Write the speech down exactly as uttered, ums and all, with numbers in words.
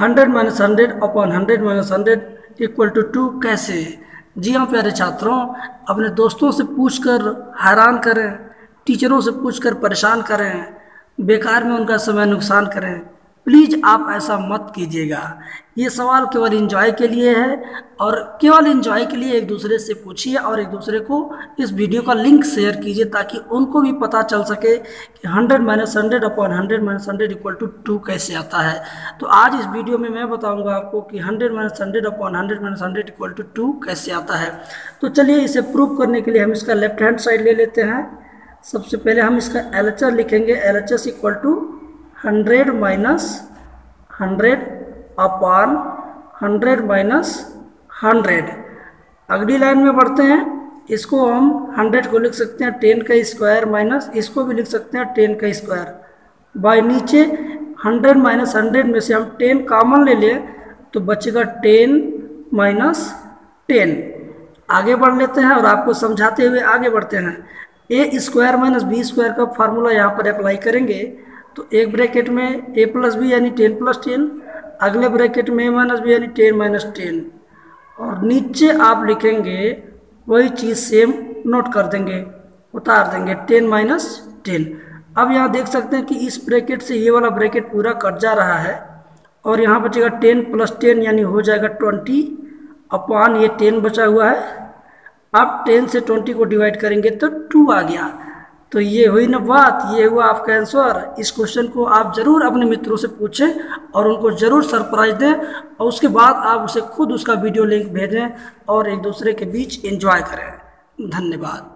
Hundred minus hundred upon hundred minus hundred equal to two कैसे? जी हाँ प्यारे छात्रों, अपने दोस्तों से पूछकर हैरान करें, टीचरों से पूछकर परेशान करें, बेकार में उनका समय नुकसान करें। प्लीज़ आप ऐसा मत कीजिएगा। ये सवाल केवल एंजॉय के लिए है और केवल एंजॉय के लिए एक दूसरे से पूछिए और एक दूसरे को इस वीडियो का लिंक शेयर कीजिए ताकि उनको भी पता चल सके कि hundred minus hundred upon hundred minus hundred equal to two कैसे आता है। तो आज इस वीडियो में मैं बताऊंगा आपको कि hundred minus hundred upon hundred minus hundred equal to two कैसे आता है। तो चलिए इसे प्रूव करने के लिए हम इसका लेफ्ट हैंड साइड ले लेते हैं। सबसे पहले हम इसका एल एच एस लिखेंगे, L H S equal to hundred minus hundred upon hundred minus hundred. अगली लाइन में बढ़ते हैं, इसको हम हंड्रेड को लिख सकते हैं टेन का स्क्वायर माइनस, इसको भी लिख सकते हैं टेन का स्क्वायर बाय। नीचे हंड्रेड माइनस हंड्रेड में से हम टेन कॉमन ले लें तो बचेगा टेन माइनस टेन। आगे बढ़ लेते हैं और आपको समझाते हुए आगे बढ़ते हैं। A square minus B square का फार्मूला यहाँ पर अप्लाई करेंगे तो एक ब्रैकेट में ए प्लस बी यानी टेन प्लस टेन, अगले ब्रैकेट में ए माइनस बी यानी टेन माइनस टेन, और नीचे आप लिखेंगे वही चीज़ सेम नोट कर देंगे, उतार देंगे टेन माइनस टेन। अब यहाँ देख सकते हैं कि इस ब्रैकेट से ये वाला ब्रैकेट पूरा कट जा रहा है और यहाँ बचेगा टेन प्लस टेन यानी हो जाएगा ट्वेंटी अपॉन ये टेन बचा हुआ है। अब टेन से ट्वेंटी को डिवाइड करेंगे तो टू आ गया। तो ये हुई ना बात, ये हुआ आपका आंसर। इस क्वेश्चन को आप ज़रूर अपने मित्रों से पूछें और उनको ज़रूर सरप्राइज दें और उसके बाद आप उसे खुद उसका वीडियो लिंक भेजें और एक दूसरे के बीच एंजॉय करें। धन्यवाद।